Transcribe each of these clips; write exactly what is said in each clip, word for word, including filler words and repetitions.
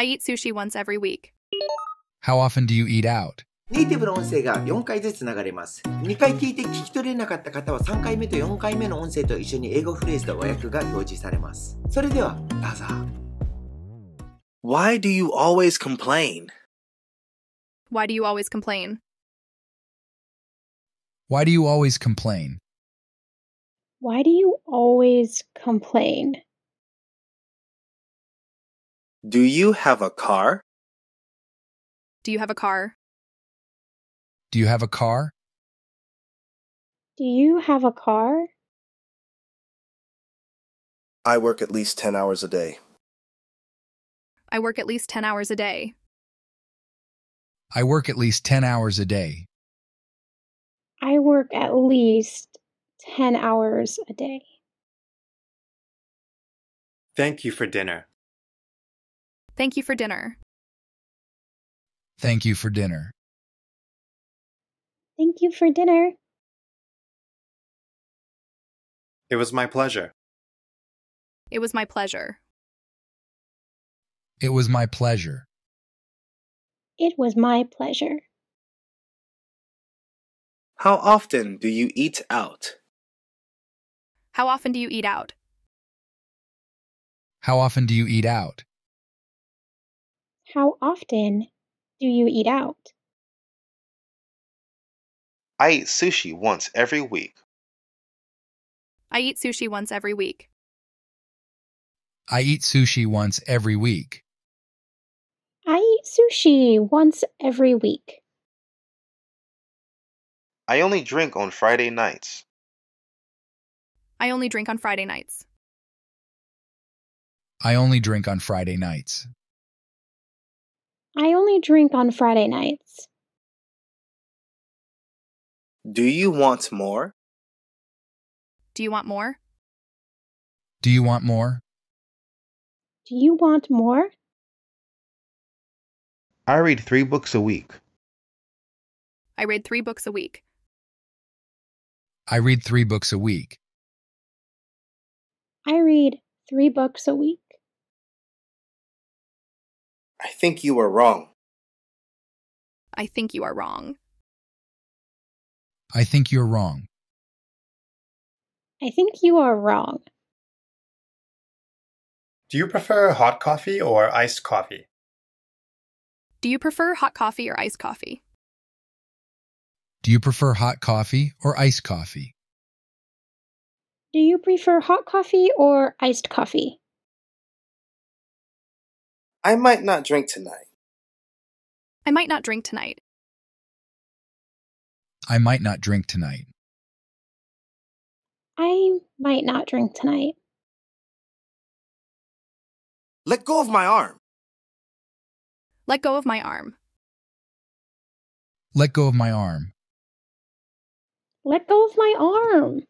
I eat sushi once every week. How often do you eat out? ネイティブの音声がよんかいずつ流れます。にかい聞いて聞き取れなかった方はさんかいめとよんかいめの音声と一緒に英語フレーズと和訳が表示されます。それでは、どうぞ。Why do you always complain? Why do you always complain? Why do you always complain? Why do you always complain? Do you have a car? Do you have a car? Do you have a car? Do you have a car? I work at least ten hours a day. I work at least ten hours a day. I work at least ten hours a day. I work at least ten hours a day. Thank you for dinner. Thank you for dinner. Thank you for dinner. Thank you for dinner. It was my pleasure. It was my pleasure. It was my pleasure. It was my pleasure. How often do you eat out? How often do you eat out? How often do you eat out? How often do you eat out? I eat sushi once every week. I eat sushi once every week. I eat sushi once every week. I eat sushi once every week. I only drink on Friday nights. I only drink on Friday nights. I only drink on Friday nights. I only drink on Friday nights. Do you want more? Do you want more? Do you want more? Do you want more? I read three books a week. I read three books a week. I read three books a week. I read three books a week. I think you are wrong. I think you are wrong. I think you're wrong. I think you are wrong. Do you prefer hot coffee or iced coffee? Do you prefer hot coffee or iced coffee? Do you prefer hot coffee or iced coffee? Do you prefer hot coffee or iced coffee? I might not drink tonight. I might not drink tonight. I might not drink tonight. I might not drink tonight. Let go of my arm. Let go of my arm. Let go of my arm. Let go of my arm.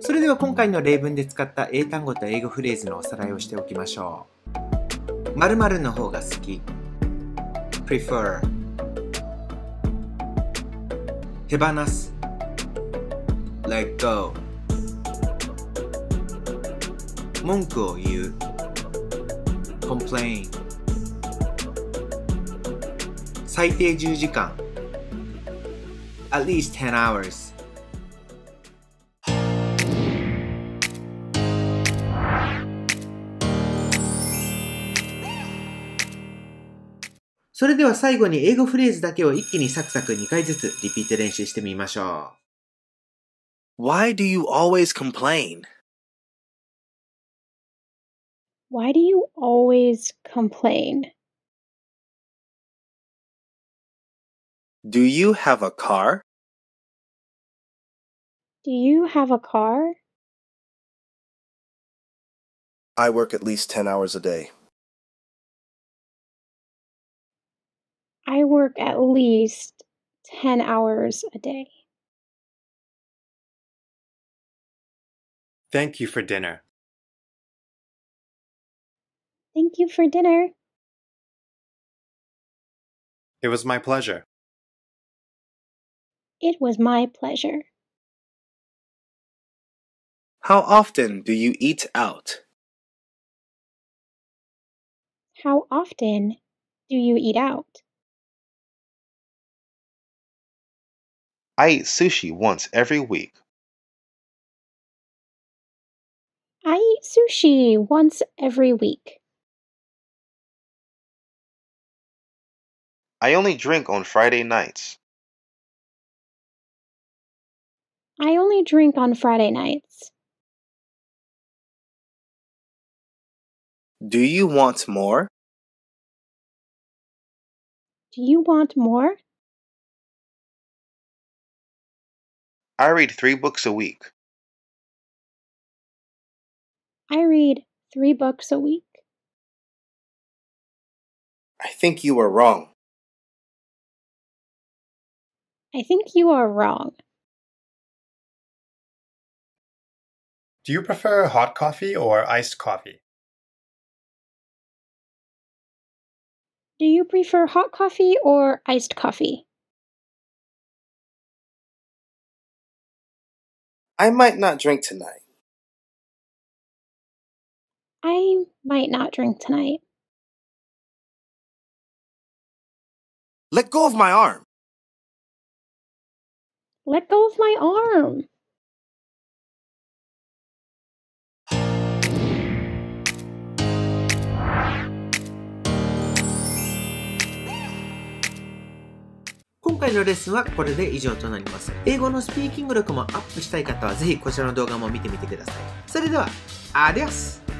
それでは今回の例文で使った英単語と英語フレーズのおさらいをしておきましょう。〇〇の方が好き。prefer。手放す Let go 文句を言う Complain 最低じゅうじかん At least ten hours それでは最後に英語フレーズだけを一気にサクサクにかいずつリピート練習してみましょう。Why do you always complain? Why do you always complain? Do you have a car? Do you have a car? I work at least ten hours a day. I work at least ten hours a day. Thank you for dinner. Thank you for dinner. It was my pleasure. It was my pleasure. How often do you eat out? How often do you eat out? I eat sushi once every week. I eat sushi once every week. I only drink on Friday nights. I only drink on Friday nights. Do you want more? Do you want more? I read three books a week. I read three books a week. I think you are wrong. I think you are wrong. Do you prefer hot coffee or iced coffee? Do you prefer hot coffee or iced coffee? I might not drink tonight. I might not drink tonight. Let go of my arm. Let go of my arm.今回のレッスンはこれで以上となります。英語のスピーキング力もアップしたい方はぜひこちらの動画も見てみてください。それでは、アディオス!